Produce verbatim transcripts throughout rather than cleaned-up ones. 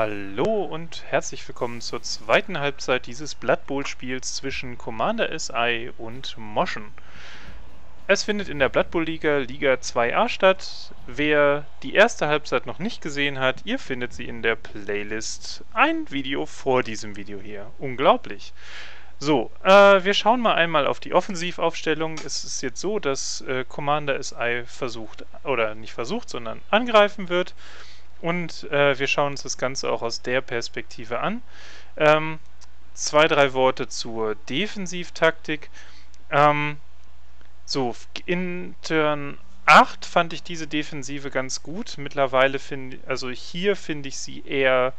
Hallo und herzlich willkommen zur zweiten Halbzeit dieses Blood Bowl Spiels zwischen Commander S I und Moschn. Es findet in der Blood Bowl Liga Liga zwei A statt. Wer die erste Halbzeit noch nicht gesehen hat, ihr findet sie in der Playlist. Ein Video vor diesem Video hier. Unglaublich. So, äh, wir schauen mal einmal auf die Offensivaufstellung. Es ist jetzt so, dass äh, Commander S I versucht, oder nicht versucht, sondern angreifen wird. Und äh, wir schauen uns das Ganze auch aus der Perspektive an. Ähm, zwei, drei Worte zur Defensivtaktik. Ähm, so, in Turn acht fand ich diese Defensive ganz gut. Mittlerweile finde also hier finde ich sie eher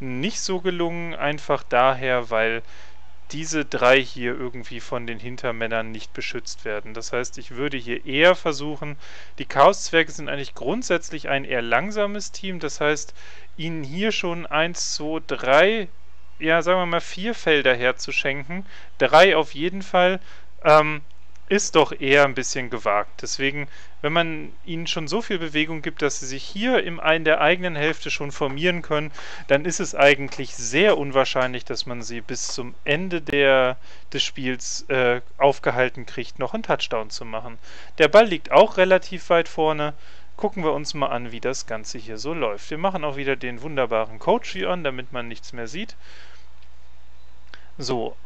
nicht so gelungen. Einfach daher, weil diese drei hier irgendwie von den Hintermännern nicht beschützt werden. Das heißt, ich würde hier eher versuchen, die Chaoszwerge sind eigentlich grundsätzlich ein eher langsames Team, das heißt, ihnen hier schon eins, zwei, drei, ja sagen wir mal vier Felder herzuschenken, drei auf jeden Fall, ähm, ist doch eher ein bisschen gewagt. Deswegen, wenn man ihnen schon so viel Bewegung gibt, dass sie sich hier im einen der eigenen Hälfte schon formieren können, dann ist es eigentlich sehr unwahrscheinlich, dass man sie bis zum Ende der, des Spiels äh, aufgehalten kriegt, noch einen Touchdown zu machen. Der Ball liegt auch relativ weit vorne. Gucken wir uns mal an, wie das Ganze hier so läuft. Wir machen auch wieder den wunderbaren Coach hier an, damit man nichts mehr sieht. So,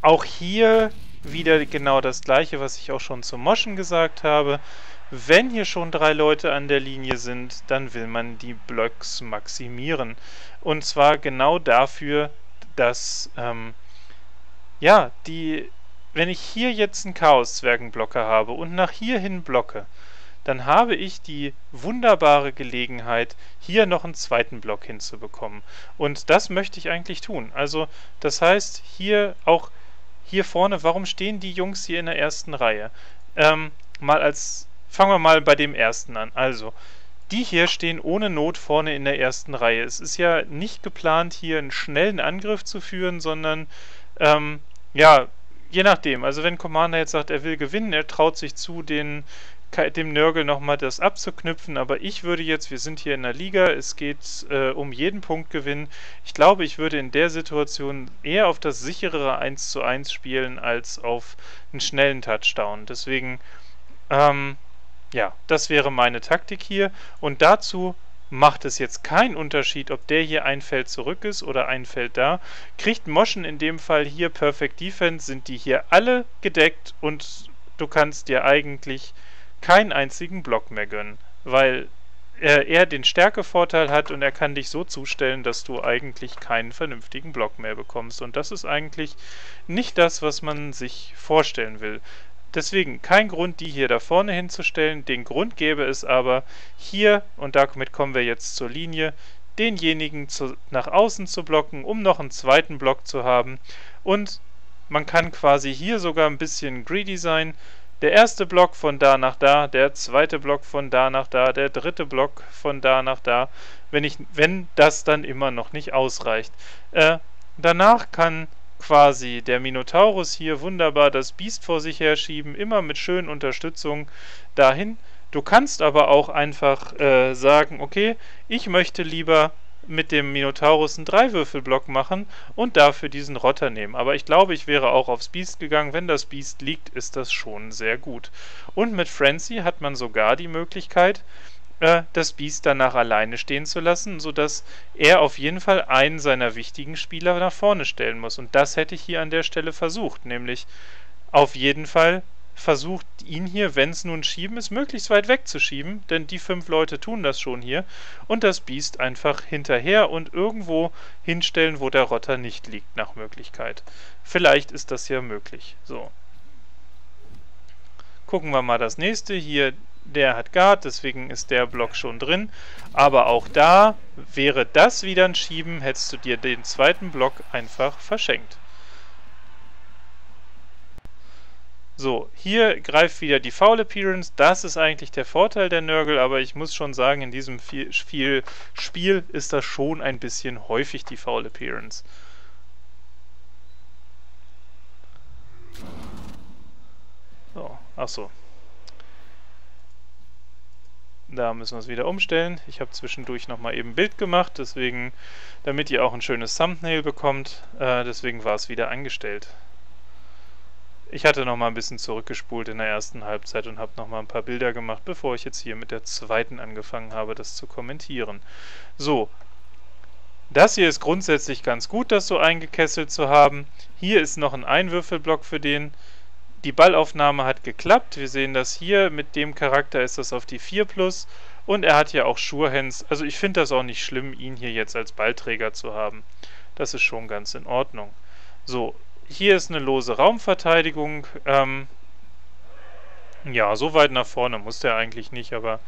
auch hier wieder genau das gleiche, was ich auch schon zu Moschn gesagt habe. Wenn hier schon drei Leute an der Linie sind, dann will man die Blocks maximieren. Und zwar genau dafür, dass ähm, ja, die, wenn ich hier jetzt einen Chaoszwergenblocker habe und nach hier hin blocke, dann habe ich die wunderbare Gelegenheit, hier noch einen zweiten Block hinzubekommen. Und das möchte ich eigentlich tun. Also das heißt, hier auch hier vorne, warum stehen die Jungs hier in der ersten Reihe? Ähm, mal als, fangen wir mal bei dem ersten an. Also, die hier stehen ohne Not vorne in der ersten Reihe. Es ist ja nicht geplant, hier einen schnellen Angriff zu führen, sondern, ähm, ja, je nachdem. Also wenn Commander jetzt sagt, er will gewinnen, er traut sich zu, den, dem Nurgle nochmal das abzuknüpfen. Aber ich würde jetzt, wir sind hier in der Liga, es geht äh, um jeden Punkt gewinnen. Ich glaube, ich würde in der Situation eher auf das sicherere eins zu eins spielen, als auf einen schnellen Touchdown. Deswegen, ähm, ja, das wäre meine Taktik hier. Und dazu macht es jetzt keinen Unterschied, ob der hier ein Feld zurück ist oder ein Feld da. Kriegt Moschn in dem Fall hier Perfect Defense, sind die hier alle gedeckt und du kannst dir eigentlich keinen einzigen Block mehr gönnen, weil er, er den Stärkevorteil hat und er kann dich so zustellen, dass du eigentlich keinen vernünftigen Block mehr bekommst. Und das ist eigentlich nicht das, was man sich vorstellen will. Deswegen kein Grund, die hier da vorne hinzustellen. Den Grund gäbe es aber hier, und damit kommen wir jetzt zur Linie, denjenigen zu, nach außen zu blocken, um noch einen zweiten Block zu haben. Und man kann quasi hier sogar ein bisschen greedy sein. Der erste Block von da nach da, der zweite Block von da nach da, der dritte Block von da nach da, wenn, ich, wenn das dann immer noch nicht ausreicht. Äh, danach kann quasi der Minotaurus hier wunderbar das Biest vor sich herschieben, immer mit schönen Unterstützung dahin. Du kannst aber auch einfach äh, sagen, okay, ich möchte lieber mit dem Minotaurus einen Dreiwürfelblock machen und dafür diesen Rotter nehmen. Aber ich glaube, ich wäre auch aufs Biest gegangen. Wenn das Biest liegt, ist das schon sehr gut. Und mit Frenzy hat man sogar die Möglichkeit, äh, das Biest danach alleine stehen zu lassen, sodass er auf jeden Fall einen seiner wichtigen Spieler nach vorne stellen muss. Und das hätte ich hier an der Stelle versucht, nämlich auf jeden Fall versucht, ihn hier, wenn es nun schieben ist, möglichst weit wegzuschieben, denn die fünf Leute tun das schon hier, und das Biest einfach hinterher und irgendwo hinstellen, wo der Rotter nicht liegt, nach Möglichkeit. Vielleicht ist das ja möglich. So. Gucken wir mal das nächste. Hier, der hat Guard, deswegen ist der Block schon drin, aber auch da wäre das wieder ein Schieben, hättest du dir den zweiten Block einfach verschenkt. So, hier greift wieder die Foul Appearance, das ist eigentlich der Vorteil der Nurgle, aber ich muss schon sagen, in diesem Spiel ist das schon ein bisschen häufig, die Foul Appearance. So, achso. Da müssen wir es wieder umstellen. Ich habe zwischendurch nochmal eben ein Bild gemacht, deswegen, damit ihr auch ein schönes Thumbnail bekommt. Äh, deswegen war es wieder eingestellt. Ich hatte nochmal ein bisschen zurückgespult in der ersten Halbzeit und habe nochmal ein paar Bilder gemacht, bevor ich jetzt hier mit der zweiten angefangen habe, das zu kommentieren. So, das hier ist grundsätzlich ganz gut, das so eingekesselt zu haben. Hier ist noch ein Einwürfelblock für den. Die Ballaufnahme hat geklappt. Wir sehen das hier. Mit dem Charakter ist das auf die vier plus. Und er hat ja auch Sure-Hands. Also ich finde das auch nicht schlimm, ihn hier jetzt als Ballträger zu haben. Das ist schon ganz in Ordnung. So, hier ist eine lose Raumverteidigung. Ähm, ja, so weit nach vorne muss der eigentlich nicht, aber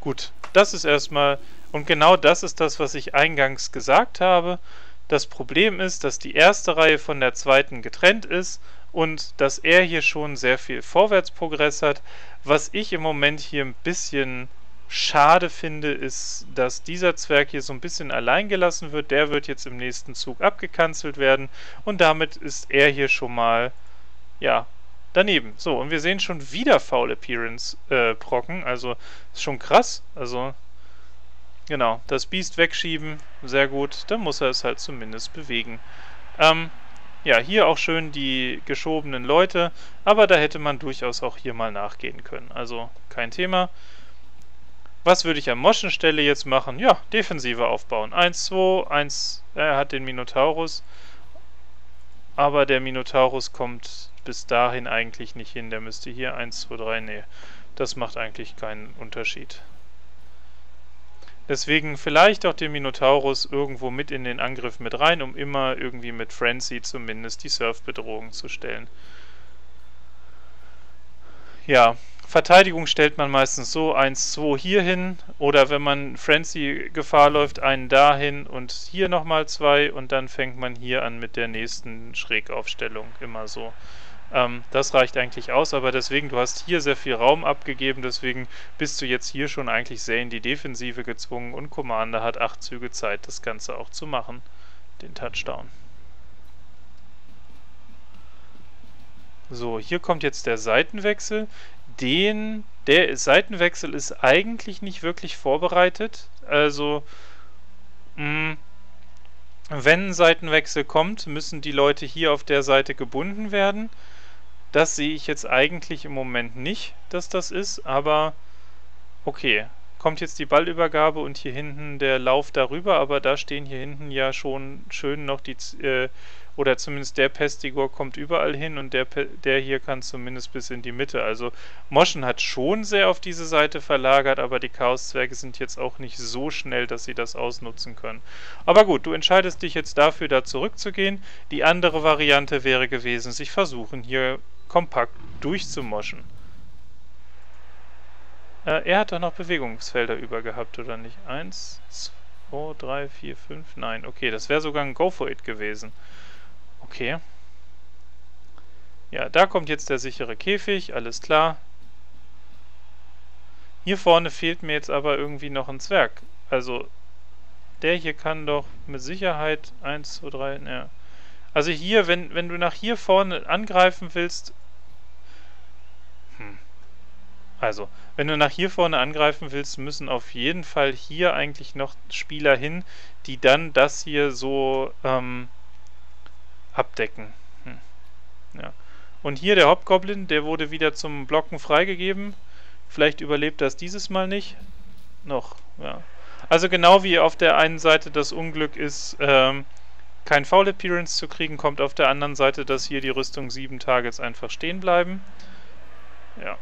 gut. Das ist erstmal... Und genau das ist das, was ich eingangs gesagt habe. Das Problem ist, dass die erste Reihe von der zweiten getrennt ist und dass er hier schon sehr viel Vorwärtsprogress hat. Was ich im Moment hier ein bisschen schade finde, ist, dass dieser Zwerg hier so ein bisschen allein gelassen wird. Der wird jetzt im nächsten Zug abgekanzelt werden und damit ist er hier schon mal, ja, daneben. So, und wir sehen schon wieder Foul Appearance äh, Brocken, also ist schon krass, also... Genau, das Biest wegschieben, sehr gut, dann muss er es halt zumindest bewegen. Ähm, ja, hier auch schön die geschobenen Leute, aber da hätte man durchaus auch hier mal nachgehen können, also kein Thema. Was würde ich an Moschn Stelle jetzt machen? Ja, Defensive aufbauen, eins, zwei, eins, er hat den Minotaurus, aber der Minotaurus kommt bis dahin eigentlich nicht hin, der müsste hier eins, zwei, drei, nee, das macht eigentlich keinen Unterschied. Deswegen vielleicht auch den Minotaurus irgendwo mit in den Angriff mit rein, um immer irgendwie mit Frenzy zumindest die Surf-Bedrohung zu stellen. Ja, Verteidigung stellt man meistens so eins, zwei hier hin oder wenn man Frenzy-Gefahr läuft, einen dahin und hier nochmal zwei und dann fängt man hier an mit der nächsten Schrägaufstellung, immer so. Ähm, das reicht eigentlich aus, aber deswegen, du hast hier sehr viel Raum abgegeben, deswegen bist du jetzt hier schon eigentlich sehr in die Defensive gezwungen und Commander hat acht Züge Zeit, das Ganze auch zu machen, den Touchdown. So, hier kommt jetzt der Seitenwechsel. Den, der Seitenwechsel ist eigentlich nicht wirklich vorbereitet, also... Mh, wenn ein Seitenwechsel kommt, müssen die Leute hier auf der Seite gebunden werden. Das sehe ich jetzt eigentlich im Moment nicht, dass das ist, aber okay. Kommt jetzt die Ballübergabe und hier hinten der Lauf darüber, aber da stehen hier hinten ja schon schön noch die, äh, oder zumindest der Pestigor kommt überall hin und der, der hier kann zumindest bis in die Mitte. Also Moschn hat schon sehr auf diese Seite verlagert, aber die Chaoszwerge sind jetzt auch nicht so schnell, dass sie das ausnutzen können. Aber gut, du entscheidest dich jetzt dafür, da zurückzugehen. Die andere Variante wäre gewesen, sich versuchen, hier kompakt durchzumoschen. Er hat doch noch Bewegungsfelder über gehabt, oder nicht? eins, zwei, drei, vier, fünf, nein. Okay, das wäre sogar ein Go for it gewesen. Okay. Ja, da kommt jetzt der sichere Käfig, alles klar. Hier vorne fehlt mir jetzt aber irgendwie noch ein Zwerg. Also, der hier kann doch mit Sicherheit eins, zwei, drei, ja. Also hier, wenn, wenn du nach hier vorne angreifen willst... Hm. Also, wenn du nach hier vorne angreifen willst, müssen auf jeden Fall hier eigentlich noch Spieler hin, die dann das hier so ähm, abdecken. Hm. Ja. Und hier der Hobgoblin, der wurde wieder zum Blocken freigegeben. Vielleicht überlebt das dieses Mal nicht. Noch, ja. Also genau wie auf der einen Seite das Unglück ist, ähm, kein Foul Appearance zu kriegen, kommt auf der anderen Seite, dass hier die Rüstung sieben Targets einfach stehen bleiben. Ja.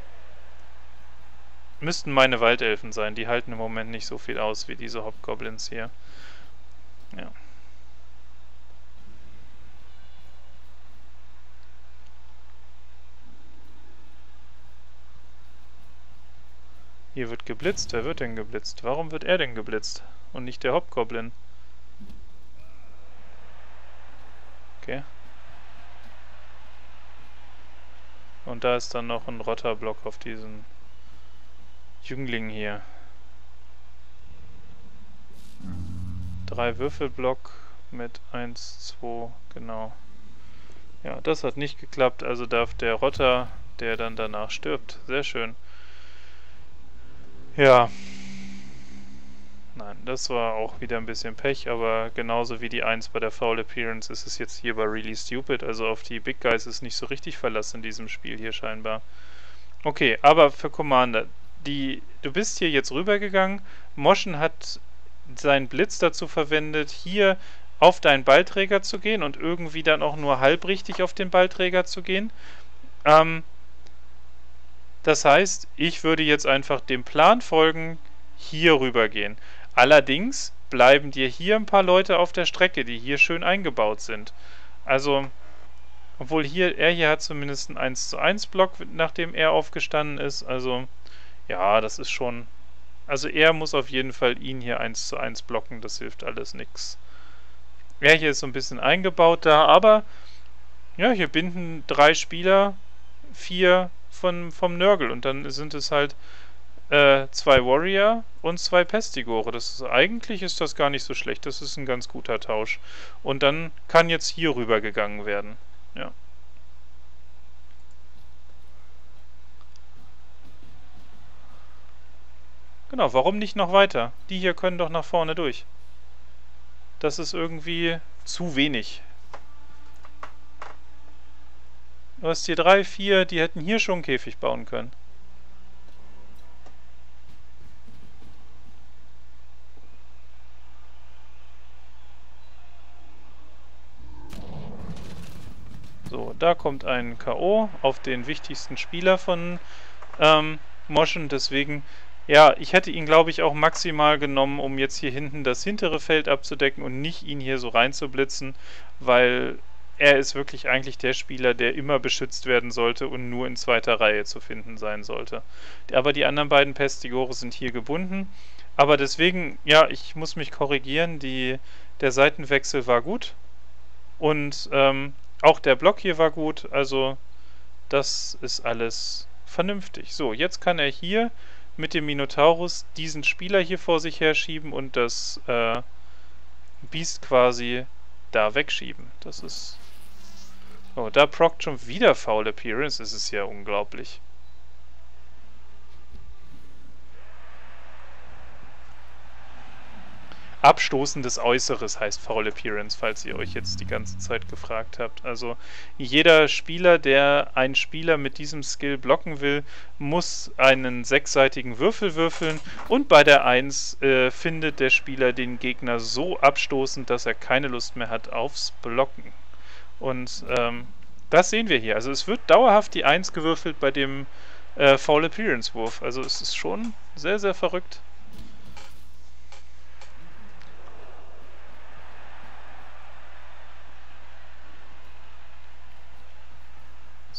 Müssten meine Waldelfen sein, die halten im Moment nicht so viel aus wie diese Hobgoblins hier. Ja. Hier wird geblitzt, wer wird denn geblitzt? Warum wird er denn geblitzt und nicht der Hobgoblin? Okay. Und da ist dann noch ein Rotterblock auf diesen... Jüngling hier. Drei Würfelblock mit eins, zwei, genau. Ja, das hat nicht geklappt, also darf der Rotter, der dann danach stirbt. Sehr schön. Ja. Nein, das war auch wieder ein bisschen Pech, aber genauso wie die eins bei der Foul Appearance ist es jetzt hier bei Really Stupid, also auf die Big Guys ist nicht so richtig Verlass in diesem Spiel hier scheinbar. Okay, aber für Commander, die, du bist hier jetzt rübergegangen, Moschn hat seinen Blitz dazu verwendet, hier auf deinen Ballträger zu gehen und irgendwie dann auch nur halbrichtig auf den Ballträger zu gehen. Ähm, das heißt, ich würde jetzt einfach dem Plan folgen, hier rüber gehen. Allerdings bleiben dir hier ein paar Leute auf der Strecke, die hier schön eingebaut sind. Also, obwohl hier, er hier hat zumindest einen eins zu eins Block, nachdem er aufgestanden ist. Also, ja, das ist schon... Also er muss auf jeden Fall ihn hier eins zu eins blocken, das hilft alles nichts. Er hier ist so ein bisschen eingebaut da, aber ja, hier binden drei Spieler, vier von, vom Nurgle und dann sind es halt äh, zwei Warrior und zwei Pestigore. Das ist, eigentlich ist das gar nicht so schlecht, das ist ein ganz guter Tausch. Und dann kann jetzt hier rüber gegangen werden, ja. Genau, warum nicht noch weiter? Die hier können doch nach vorne durch. Das ist irgendwie zu wenig. Du hast hier drei, vier, die hätten hier schon einen Käfig bauen können. So, da kommt ein K O auf den wichtigsten Spieler von ähm, Moschn, deswegen... Ja, ich hätte ihn, glaube ich, auch maximal genommen, um jetzt hier hinten das hintere Feld abzudecken und nicht ihn hier so reinzublitzen, weil er ist wirklich eigentlich der Spieler, der immer beschützt werden sollte und nur in zweiter Reihe zu finden sein sollte. Aber die anderen beiden Pestigore sind hier gebunden. Aber deswegen, ja, ich muss mich korrigieren, die, der Seitenwechsel war gut und ähm, auch der Block hier war gut, also das ist alles vernünftig. So, jetzt kann er hier... mit dem Minotaurus diesen Spieler hier vor sich herschieben und das äh, Beast quasi da wegschieben. Das ist... Oh, da prockt schon wieder Foul Appearance. Das ist ja unglaublich. Abstoßendes Äußeres heißt Foul Appearance, falls ihr euch jetzt die ganze Zeit gefragt habt. Also jeder Spieler, der einen Spieler mit diesem Skill blocken will, muss einen sechsseitigen Würfel würfeln und bei der eins äh, findet der Spieler den Gegner so abstoßend, dass er keine Lust mehr hat aufs Blocken. Und ähm, das sehen wir hier. Also es wird dauerhaft die eins gewürfelt bei dem äh, Foul Appearance Wurf. Also es ist schon sehr, sehr verrückt.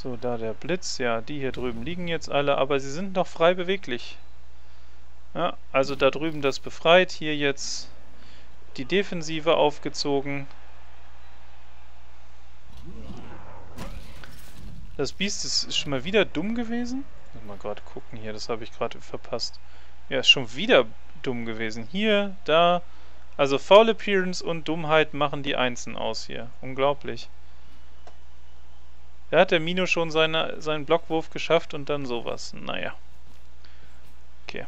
So, da der Blitz, ja, die hier drüben liegen jetzt alle, aber sie sind noch frei beweglich. Ja, also da drüben das befreit, hier jetzt die Defensive aufgezogen. Das Biest ist schon mal wieder dumm gewesen. Muss mal gerade gucken hier, das habe ich gerade verpasst. Ja, ist schon wieder dumm gewesen. Hier, da, also Foul Appearance und Dummheit machen die Einsen aus hier. Unglaublich. Da hat der Mino schon seine, seinen Blockwurf geschafft und dann sowas. Naja. Okay.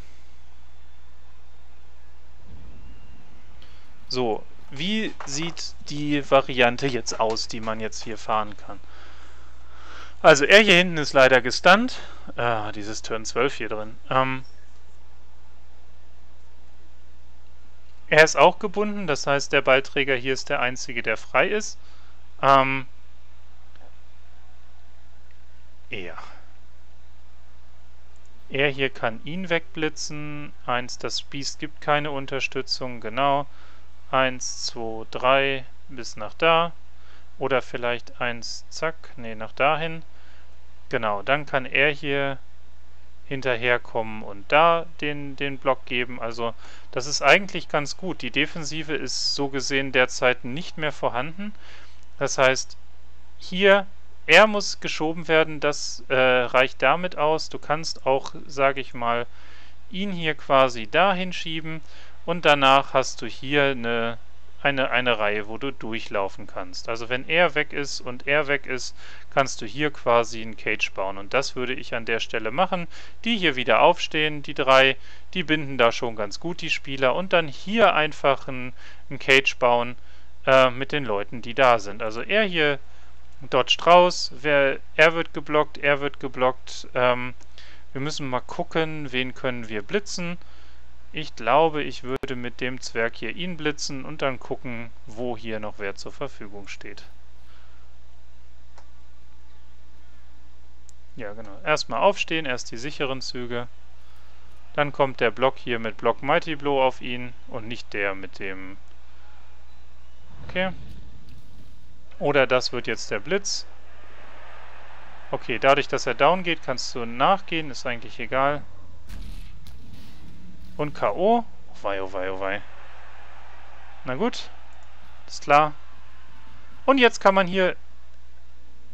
So, wie sieht die Variante jetzt aus, die man jetzt hier fahren kann? Also er hier hinten ist leider gestunt. Ah, dieses Turn zwölf hier drin. Ähm, er ist auch gebunden, das heißt der Ballträger hier ist der einzige, der frei ist. Ähm... Er. Er hier kann ihn wegblitzen. eins, das Biest gibt keine Unterstützung, genau. eins, zwei, drei bis nach da. Oder vielleicht eins, zack, nee, nach dahin. Genau, dann kann er hier hinterherkommen und da den, den Block geben. Also das ist eigentlich ganz gut. Die Defensive ist so gesehen derzeit nicht mehr vorhanden. Das heißt, hier... Er muss geschoben werden, das äh, reicht damit aus. Du kannst auch, sage ich mal, ihn hier quasi dahin schieben und danach hast du hier eine eine, eine Reihe, wo du durchlaufen kannst. Also wenn er weg ist und er weg ist, kannst du hier quasi einen Cage bauen. Und das würde ich an der Stelle machen. Die hier wieder aufstehen, die drei, die binden da schon ganz gut die Spieler. Und dann hier einfach einen Cage bauen äh, mit den Leuten, die da sind. Also er hier dodgt raus, wer, er wird geblockt, er wird geblockt. Ähm, wir müssen mal gucken, wen können wir blitzen. Ich glaube, ich würde mit dem Zwerg hier ihn blitzen und dann gucken, wo hier noch wer zur Verfügung steht. Ja, genau. Erstmal aufstehen, erst die sicheren Züge. Dann kommt der Block hier mit Block Mighty Blow auf ihn und nicht der mit dem... Okay. Oder das wird jetzt der Blitz. Okay, dadurch, dass er down geht, kannst du nachgehen, ist eigentlich egal. Und K O. Oh wei, oh wei, oh wei. Na gut. Ist klar. Und jetzt kann man hier...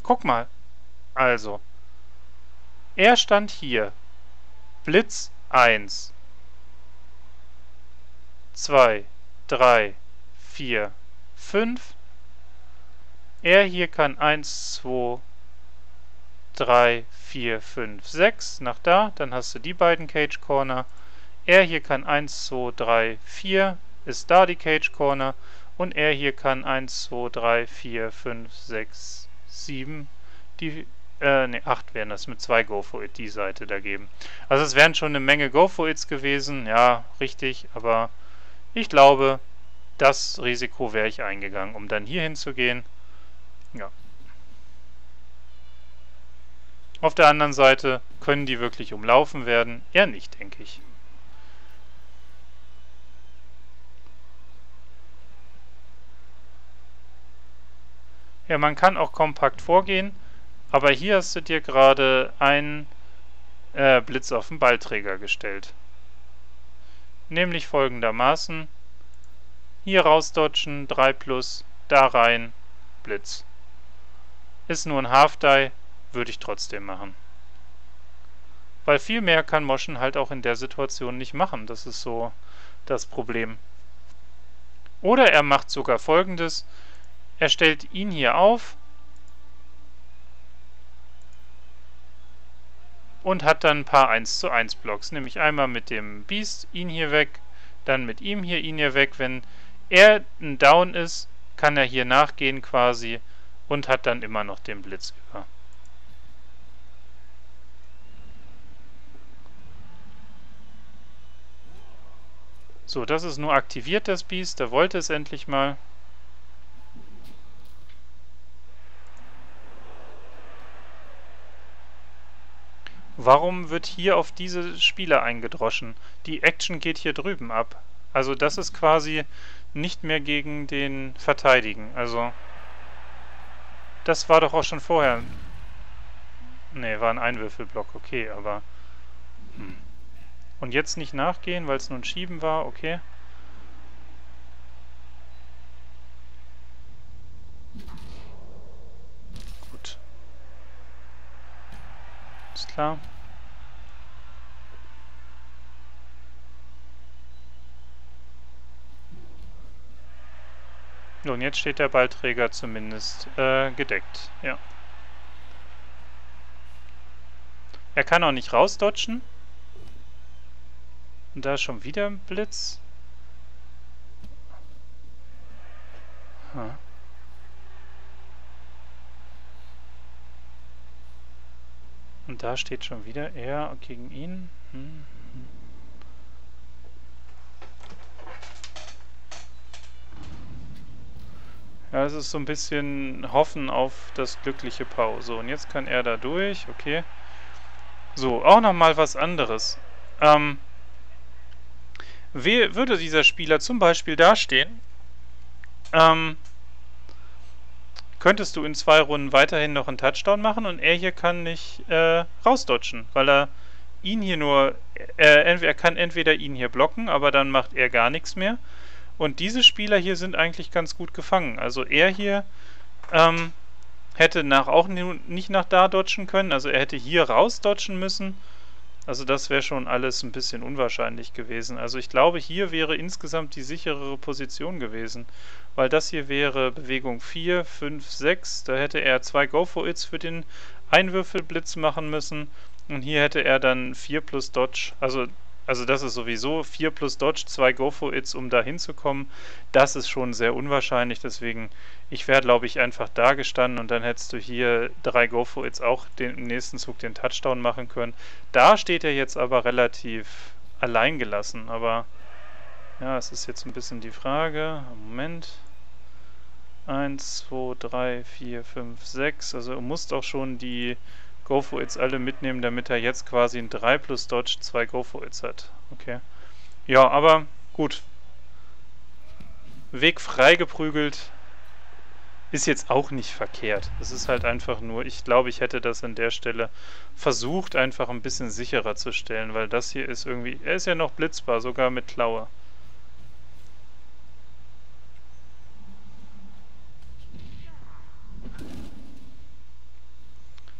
Guck mal. Also. Er stand hier. Blitz eins, zwei, drei, vier, fünf. Er hier kann eins, zwei, drei, vier, fünf, sechs. Nach da. Dann hast du die beiden Cage Corner. Er hier kann eins, zwei, drei, vier, ist da die Cage Corner. Und er hier kann eins, zwei, drei, vier, fünf, sechs, sieben, die, äh, ne, acht wären das mit zwei Go for It, die Seite da geben. Also es wären schon eine Menge Go for Its gewesen, ja, richtig, aber ich glaube, das Risiko wäre ich eingegangen, um dann hier hinzugehen. Ja. Auf der anderen Seite können die wirklich umlaufen werden, eher nicht, denke ich. Ja, man kann auch kompakt vorgehen, aber hier hast du dir gerade einen äh, Blitz auf den Ballträger gestellt. Nämlich folgendermaßen. Hier rausdodgen, drei plus, da rein, Blitz. Ist nur ein Half-Die, würde ich trotzdem machen. Weil viel mehr kann Moschn halt auch in der Situation nicht machen, das ist so das Problem. Oder er macht sogar folgendes. Er stellt ihn hier auf und hat dann ein paar eins zu eins Blocks. Nämlich einmal mit dem Beast, ihn hier weg, dann mit ihm hier, ihn hier weg. Wenn er ein Down ist, kann er hier nachgehen quasi und hat dann immer noch den Blitz über. So, das ist nur aktiviert, das Beast. Da wollte es endlich mal. Warum wird hier auf diese Spieler eingedroschen? Die Action geht hier drüben ab. Also das ist quasi nicht mehr gegen den Verteidigen. Also das war doch auch schon vorher. Ne, war ein Einwürfelblock, okay, aber... Hm. Und jetzt nicht nachgehen, weil es nun Schieben war, okay. Ist klar. So, und jetzt steht der Ballträger zumindest äh, gedeckt. Ja. Er kann auch nicht rausdodgen. Und da ist schon wieder ein Blitz. Hm. Und da steht schon wieder er gegen ihn. Hm. Ja, es ist so ein bisschen Hoffen auf das glückliche Pau. So, und jetzt kann er da durch. Okay. So, auch nochmal was anderes. Ähm, wer würde dieser Spieler zum Beispiel dastehen? Ähm... Könntest du in zwei Runden weiterhin noch einen Touchdown machen und er hier kann nicht äh, rausdodgen, weil er ihn hier nur, äh, entweder, er kann entweder ihn hier blocken, aber dann macht er gar nichts mehr. Und diese Spieler hier sind eigentlich ganz gut gefangen. Also er hier ähm, hätte nach auch nicht nach da dodgen können, also er hätte hier rausdodgen müssen Also das wäre schon alles ein bisschen unwahrscheinlich gewesen. Also ich glaube, hier wäre insgesamt die sicherere Position gewesen, weil das hier wäre Bewegung vier, fünf, sechs. Da hätte er zwei Go-For-Its für den Einwürfelblitz machen müssen und hier hätte er dann vier plus Dodge. Also, also das ist sowieso vier plus Dodge, zwei Go-For-Its, um da hinzukommen. Das ist schon sehr unwahrscheinlich, deswegen ich wäre, glaube ich, einfach da gestanden und dann hättest du hier drei Go-For-Its auch den, im nächsten Zug den Touchdown machen können. Da steht er jetzt aber relativ allein gelassen, aber ja, es ist jetzt ein bisschen die Frage. Moment. eins, zwei, drei, vier, fünf, sechs. Also du musst auch schon die Go-For-Its alle mitnehmen, damit er jetzt quasi ein drei plus Dodge, zwei Go-For-Its hat. Okay. Ja, aber gut. Weg freigeprügelt. Ist jetzt auch nicht verkehrt. Es ist halt einfach nur, ich glaube, ich hätte das an der Stelle versucht, einfach ein bisschen sicherer zu stellen, weil das hier ist irgendwie, er ist ja noch blitzbar, sogar mit Klaue.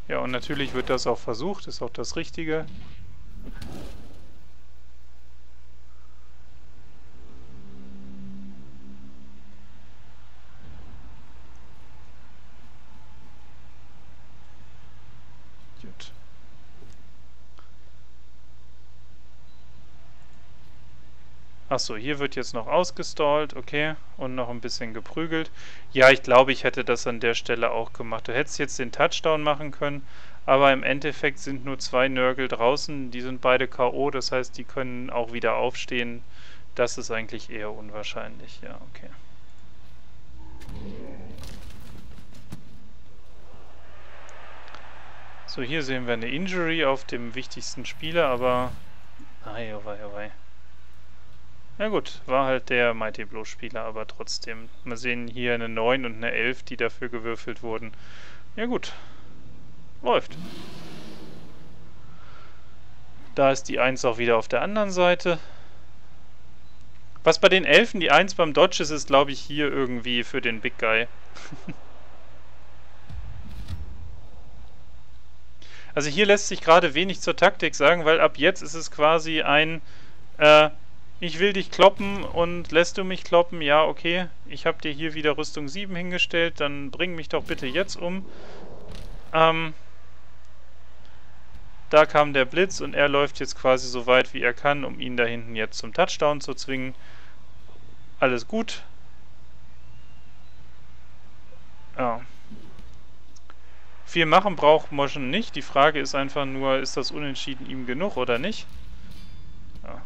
Ja, und natürlich wird das auch versucht, ist auch das Richtige. Achso, hier wird jetzt noch ausgestallt, okay, und noch ein bisschen geprügelt. Ja, ich glaube, ich hätte das an der Stelle auch gemacht. Du hättest jetzt den Touchdown machen können, aber im Endeffekt sind nur zwei Nurgle draußen, die sind beide K O, das heißt, die können auch wieder aufstehen. Das ist eigentlich eher unwahrscheinlich, ja, okay. So, hier sehen wir eine Injury auf dem wichtigsten Spieler, aber... Ai, oh wei, oh wei. Na gut, war halt der Mighty Blow Spieler, aber trotzdem. Wir sehen hier eine neun und eine elf, die dafür gewürfelt wurden. Ja gut, läuft. Da ist die eins auch wieder auf der anderen Seite. Was bei den Elfen die eins beim Dodge ist, ist glaube ich hier irgendwie für den Big Guy. Also hier lässt sich gerade wenig zur Taktik sagen, weil ab jetzt ist es quasi ein... Äh, ich will dich kloppen und lässt du mich kloppen? Ja, okay. Ich habe dir hier wieder Rüstung sieben hingestellt, dann bring mich doch bitte jetzt um. Ähm, da kam der Blitz und er läuft jetzt quasi so weit, wie er kann, um ihn da hinten jetzt zum Touchdown zu zwingen. Alles gut. Ja. Viel machen braucht Moschn nicht. Die Frage ist einfach nur, ist das Unentschieden ihm genug oder nicht? Ja.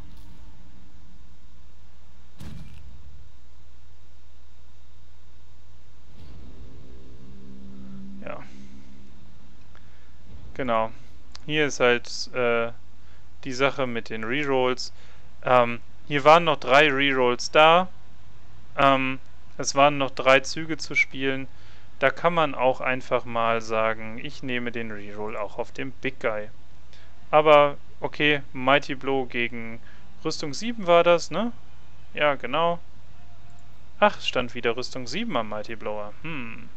Ja. Genau. Hier ist halt äh, die Sache mit den Rerolls. Ähm, hier waren noch drei Rerolls da. Ähm, es waren noch drei Züge zu spielen. Da kann man auch einfach mal sagen, ich nehme den Reroll auch auf dem Big Guy. Aber, okay, Mighty Blow gegen Rüstung sieben war das, ne? Ja, genau. Ach, stand wieder Rüstung sieben am Mighty Blower. Hm.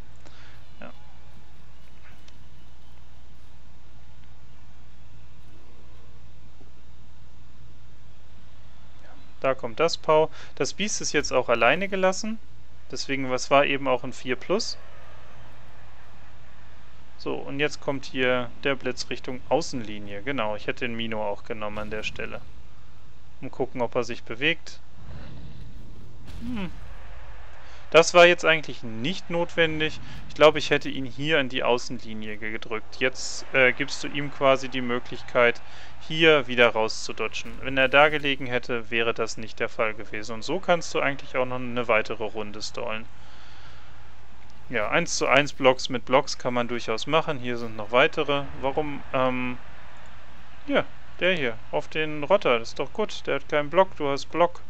Da kommt das Pau. Das Biest ist jetzt auch alleine gelassen. Deswegen, was war eben auch ein vier plus. So, und jetzt kommt hier der Blitz Richtung Außenlinie. Genau, ich hätte den Mino auch genommen an der Stelle. Mal gucken, ob er sich bewegt. Hm. Das war jetzt eigentlich nicht notwendig. Ich glaube, ich hätte ihn hier in die Außenlinie gedrückt. Jetzt äh, gibst du ihm quasi die Möglichkeit, hier wieder rauszudodgen. Wenn er da gelegen hätte, wäre das nicht der Fall gewesen. Und so kannst du eigentlich auch noch eine weitere Runde stallen. Ja, eins zu eins Blocks mit Blocks kann man durchaus machen. Hier sind noch weitere. Warum? Ähm, ja, der hier. Auf den Rotter. Das ist doch gut. Der hat keinen Block. Du hast Block.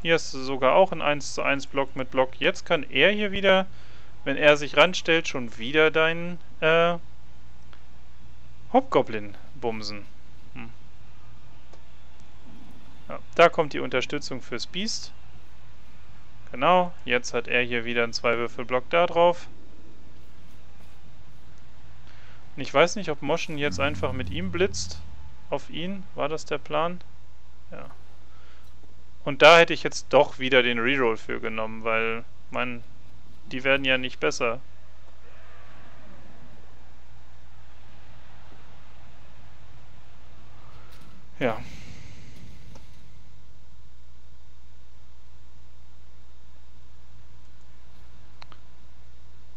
Hier hast du sogar auch einen eins zu eins Block mit Block. Jetzt kann er hier wieder, wenn er sich ranstellt, schon wieder deinen äh, Hobgoblin bumsen. Hm. Ja, da kommt die Unterstützung fürs Biest. Genau, jetzt hat er hier wieder einen zwei Würfel Block da drauf. Und ich weiß nicht, ob Moschn jetzt einfach mit ihm blitzt. auf ihn. War das der Plan? Ja. Und da hätte ich jetzt doch wieder den Reroll für genommen, weil, man, die werden ja nicht besser. Ja.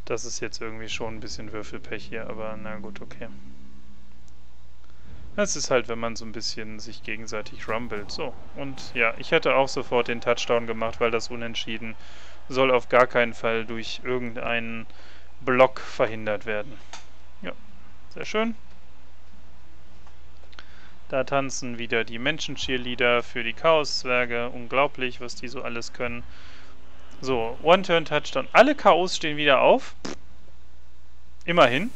Das ist jetzt irgendwie schon ein bisschen Würfelpech hier, aber na gut, okay. Das ist halt, wenn man so ein bisschen sich gegenseitig rumbelt. So, und ja, ich hätte auch sofort den Touchdown gemacht, weil das Unentschieden soll auf gar keinen Fall durch irgendeinen Block verhindert werden. Ja, sehr schön. Da tanzen wieder die Menschen-Cheerleader für die Chaoszwerge. Unglaublich, was die so alles können. So, One-Turn-Touchdown. Alle K Os stehen wieder auf. Immerhin.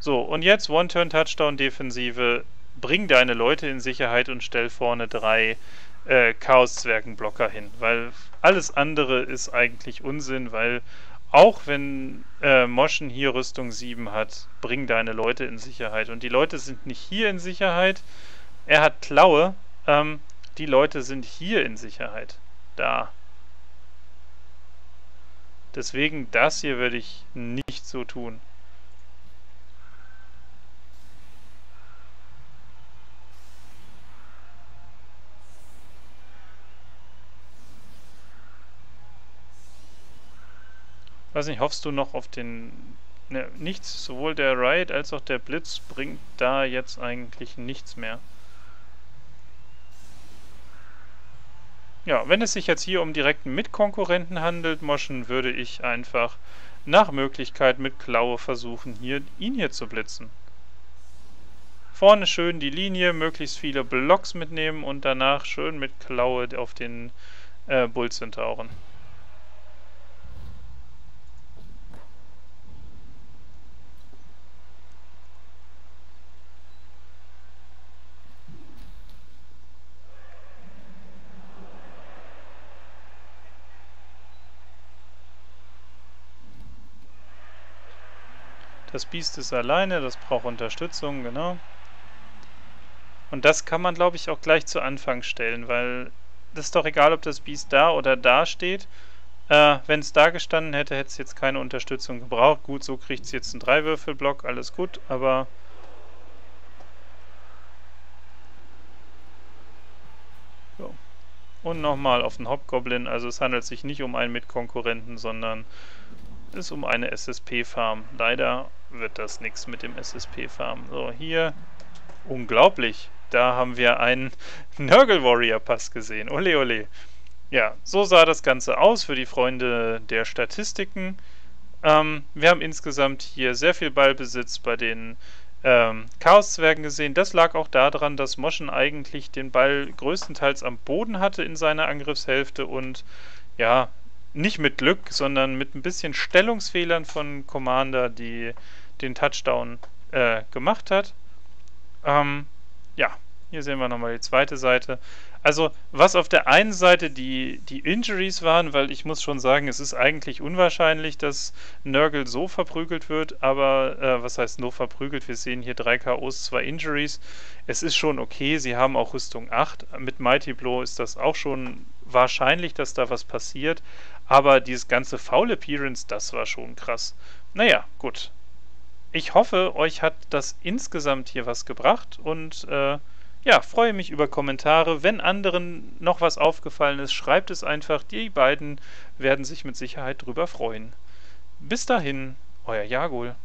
So, und jetzt One-Turn-Touchdown-Defensive. Bring deine Leute in Sicherheit und stell vorne drei äh, Chaos-Zwergen-Blocker hin. Weil alles andere ist eigentlich Unsinn, weil auch wenn äh, Moschn hier Rüstung sieben hat, bring deine Leute in Sicherheit. Und die Leute sind nicht hier in Sicherheit. Er hat Klaue. Ähm, die Leute sind hier in Sicherheit. Da. Deswegen, das hier würde ich nicht so tun. Weiß nicht, hoffst du noch auf den... Ne, nichts, sowohl der Riot als auch der Blitz bringt da jetzt eigentlich nichts mehr. Ja, wenn es sich jetzt hier um direkten Mitkonkurrenten handelt, Moschn, würde ich einfach nach Möglichkeit mit Klaue versuchen, hier, ihn hier zu blitzen. Vorne schön die Linie, möglichst viele Blocks mitnehmen und danach schön mit Klaue auf den äh, Bull-Zentauren. Das Biest ist alleine, das braucht Unterstützung, genau. Und das kann man, glaube ich, auch gleich zu Anfang stellen, weil das ist doch egal, ob das Biest da oder da steht. Äh, wenn es da gestanden hätte, hätte es jetzt keine Unterstützung gebraucht. Gut, so kriegt es jetzt einen Drei-Würfel-Block, alles gut, aber... So. Und nochmal auf den Hobgoblin, also es handelt sich nicht um einen Mitkonkurrenten, sondern... ist um eine S S P-Farm. Leider wird das nichts mit dem S S P-Farm. So, hier. Unglaublich. Da haben wir einen Nurgle-Warrior-Pass gesehen. Ole, ole. Ja, so sah das Ganze aus für die Freunde der Statistiken. Ähm, wir haben insgesamt hier sehr viel Ballbesitz bei den ähm, Chaoszwergen gesehen. Das lag auch daran, dass Moschn eigentlich den Ball größtenteils am Boden hatte in seiner Angriffshälfte und ja, nicht mit Glück, sondern mit ein bisschen Stellungsfehlern von Commander, die den Touchdown äh, gemacht hat. Ähm, ja, hier sehen wir nochmal die zweite Seite. Also, was auf der einen Seite die, die Injuries waren, weil ich muss schon sagen, es ist eigentlich unwahrscheinlich, dass Nurgle so verprügelt wird, aber äh, was heißt nur verprügelt? Wir sehen hier drei K Os, zwei Injuries. Es ist schon okay, sie haben auch Rüstung acht. Mit Mighty Blow ist das auch schon wahrscheinlich, dass da was passiert. Aber dieses ganze Foul Appearance, das war schon krass. Naja, gut. Ich hoffe, euch hat das insgesamt hier was gebracht und äh, ja, freue mich über Kommentare. Wenn anderen noch was aufgefallen ist, schreibt es einfach. Die beiden werden sich mit Sicherheit drüber freuen. Bis dahin, euer Yaghul.